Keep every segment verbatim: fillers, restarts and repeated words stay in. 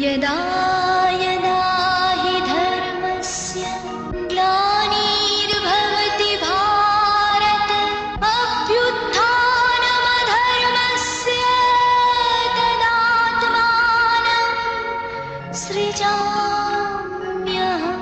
यदा यदा हि धर्मस्य ग्लानिर्भवति भारत अभ्युत्थानमधर्मस्य तदात्मानं सृजाम्यहम्।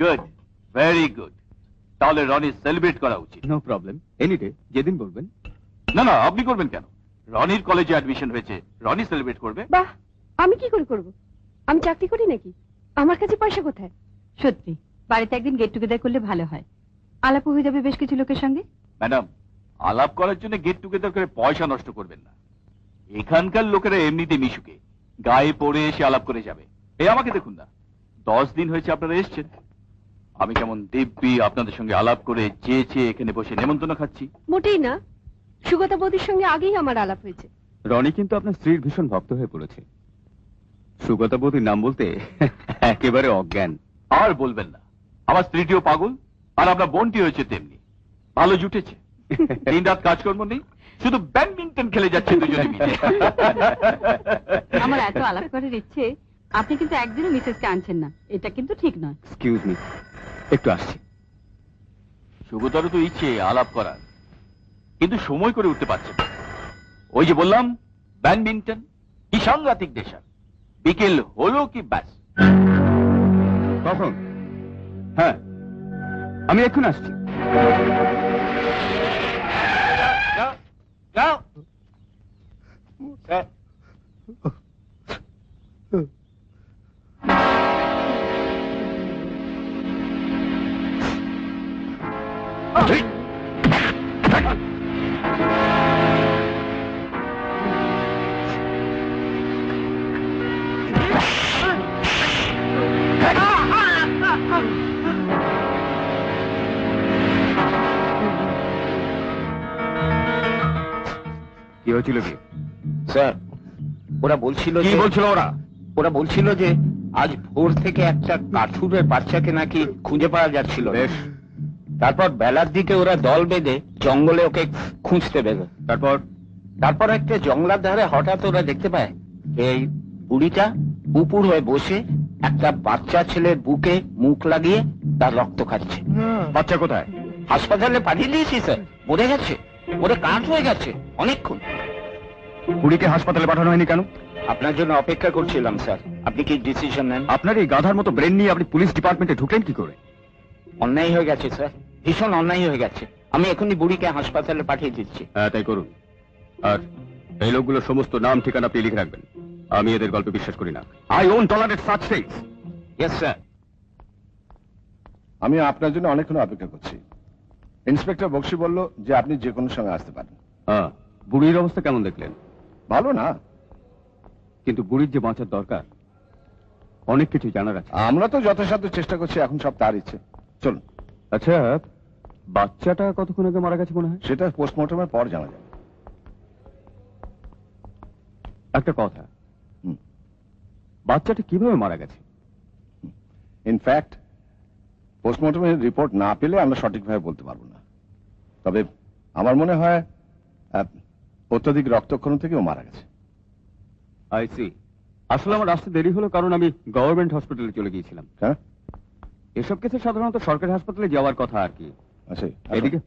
Good, very good. তাহলে রনি সেলিব্রেট করা উচিত। No problem, any day, যেদিন বলবেন। না না, আপনি করবেন কেন? রনির কলেজে অ্যাডমিশন হয়েছে, রনি সেলিব্রেট করবে। বাহ, আমি কি করে করব? আমি চাকরি করি নাকি? আমার কাছে পয়সা কোথায়? সত্যি, বাড়িতে একদিন গেট টুগেদার করলে ভালো হয়। আলাপ হয়ে যাবে বেশ কিছু লোকের সঙ্গে। ম্যাডাম, আলাপ করার জন্য গেট টুগেদার করে পয়সা নষ্ট করবেন না। এখানকার লোকেরা এমনিতে মিশুকে, গায়ে পড়ে এসে আলাপ করে যাবে। এই আমাকে দেখুন না। দশ দিন হয়েছে আপনারা এসেছেন, আমি কেমন দিব্যি আপনাদের সঙ্গে আলাপ করে চেয়ে চেয়ে এখানে বসে নেমন্তন্ন খাচ্ছি। মোটেই না, সুগতা বৌদির সঙ্গে আগেই আমার আলাপ হয়েছে। রনি কিন্তু আপনার স্ত্রীর ভীষণ ভক্ত হয়ে পড়েছে। সুগতা বৌদির নাম বলতে একেবারে অজ্ঞান। আর বলবেন না, আমার স্ত্রীটিও পাগল আর আপনার বোনটি হয়েছে তেমনি। ভালো জুটেছে, দিন রাত কাজকর্ম নেই, শুধু ব্যাডমিন্টন খেলে যাচ্ছে দুজনে মিলে। আমার এত আলাপ করার ইচ্ছে, আপনি কিন্তু একদিনও মিসেসকে আনছেন না, এটা কিন্তু ঠিক নয়। এক্সকিউজ মি, একটু আসছি। সুগতারও তো ইচ্ছে আলাপ করার, কিন্তু সময় করে উঠতে পারছে না। ওই যে বললাম ব্যাডমিন্টন কি সাংঘাতিক দেশা, বিকেল হলো কি ব্যাস। কখন? হ্যাঁ, আমি এখন আসছি। কি হয়েছিল কি স্যার? ওরা বলছিল, কি বলছিল ওরা? ওরা বলছিল যে আজ ভোর থেকে একটা কাঠুরের বাচ্চাকে নাকি খুঁজে পাওয়া যাচ্ছিল। তারপর বেলার দিকে ওরা দল বেঁধে জঙ্গলে ওকে খুঁজতে বেরো। তারপর তারপর একটা জঙ্গলার ধারে হঠাৎ ওরা দেখতে পায় এই বুড়িটা উপুর হয়ে বসে একটা বাচ্চা ছেলের বুকে মুখ লাগিয়ে তার রক্ত খাচ্ছে। বাচ্চা কোথায়? হাসপাতালে পাঠিয়ে দিয়েছি স্যার, মরে গেছে, ওরে কাঠ হয়ে গেছে অনেকক্ষণ। বুড়িকে হাসপাতালে পাঠানো হয়নি কেন? আপনার জন্য অপেক্ষা করছিলাম স্যার, আপনি কি ডিসিশন নেন? আপনার এই গাধার মতো ব্রেন নিয়ে আপনি পুলিশ ডিপার্টমেন্টে ঢুকলেন কি করে? অন্যায় হয়ে গেছে স্যার, ভীষণ অন্যায় হয়ে গেছে। আমি এখনই বুড়িকে হাসপাতালে পাঠিয়ে দিচ্ছি। হ্যাঁ তাই করুন, আর এই লোকগুলোর সমস্ত নাম ঠিকানা আপনি লিখে রাখবেন। আমি এদের গল্পে বিশ্বাস করি না। I won't tolerate such things. Yes sir. আমি আপনার জন্য অনেকক্ষণ অপেক্ষা করছি। ইন্সপেক্টর বক্সি বলল যে আপনি যে কোনো সময় আসতে পারেন। হ্যাঁ, বুড়ির অবস্থা কেমন দেখলেন? ভালো না, কিন্তু বুড়ির যে বাঁচার দরকার অনেক কিছু জানার আছে। আমরা তো যথাসাধ্য চেষ্টা করছি, এখন সব তার ইচ্ছে। চলুন। আচ্ছা, বাচ্চাটা কতক্ষণ আগে মারা গেছে মনে হয়? সেটা পোস্টমর্টমের পর জানা যাবে। একটা কথা, বাচ্চাটা কিভাবে মারা গেছে? ইনফ্যাক্ট পোস্টমর্টমের রিপোর্ট না পেলে আমরা সঠিকভাবে বলতে পারবো না, তবে আমার মনে হয় অত্যধিক রক্তক্ষরণ থেকেও মারা গেছে। I see. আসলে আমার আসতে দেরি হলো কারণ আমি গভর্নমেন্ট হসপিটালে চলে গিয়েছিলাম। হ্যাঁ, এসব ক্ষেত্রে সাধারণত সরকারি হাসপাতালে যাওয়ার কথা আর কি। আচ্ছা, এদিকে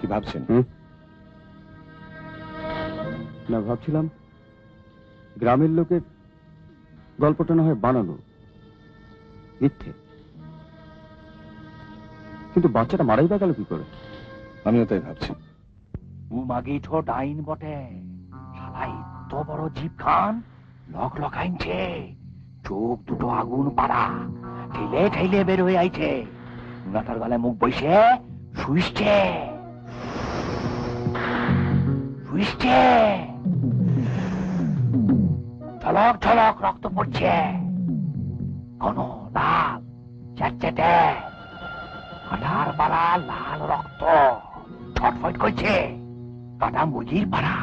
কি ভাবছেন? না, ভাবছিলাম গ্রামের লোকের গল্পটা না হয় বানানো মিথ্যে, কিন্তু বাচ্চাটা মারাই বা গেল কি করে? আমিও তাই ভাবছি। ও মাগি ছোট আইন বটে, শালাই তো বড় জিভ খান লক লক আইনছে, চোখ দুটো আগুন পাড়া, ঠেলে ঠেলে বের হয়ে আইছে, গাঁথার গলায় মুখ বসে শুইছে শুইছে, ঝলক ঝলক রক্ত পড়ছে, ঘন লাল চ্যাটচ্যাটে আঠার বাড়া লাল রক্ত ছটফট করছে, কাটা মুজির পাড়া,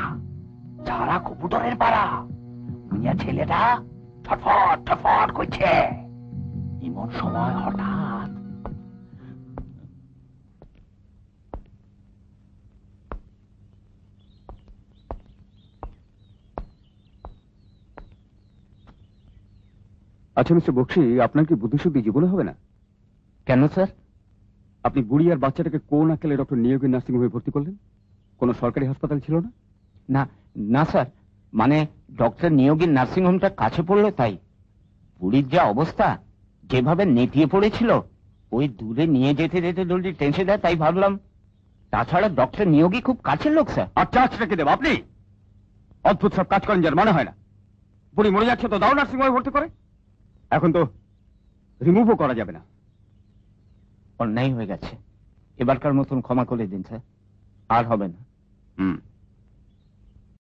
ছাড়া কবুতরের পাড়া, মিয়া ছেলেটা ছটফট ছটফট করছে। এমন সময় হঠাৎ আচ্ছা মিস্টার বক্সি, আপনার কি বুদ্ধিশুদ্ধি জীবনে হবে না? কেন স্যার? আপনি বুড়ি আর বাচ্চাটাকে কোন আকালে ডক্টর নিয়োগী নার্সিংহোমে ভর্তি করলেন? কোনো সরকারি হাসপাতাল ছিল না? না না স্যার, মানে ডক্টর নিয়োগীর নার্সিংহোমটা কাছে পড়লো তাই। বুড়ির যা অবস্থা, যেভাবে নেতিয়ে পড়েছিল, ওই দূরে নিয়ে যেতে যেতে দলটি টেনশন দেয় তাই ভাবলাম। তাছাড়া ডক্টর নিয়োগী খুব কাছের লোক স্যার। আর চার্জ রেখে দেব? আপনি অদ্ভুত সব কাজ করেন যার মানে হয় না। বুড়ি মরে যাচ্ছে তো দাও নার্সিংহোমে ভর্তি করে, এখন তো রিমুভও করা যাবে না। अन्याय हो गए एबारकार मतन क्षमा कर दिन सर और हबे ना।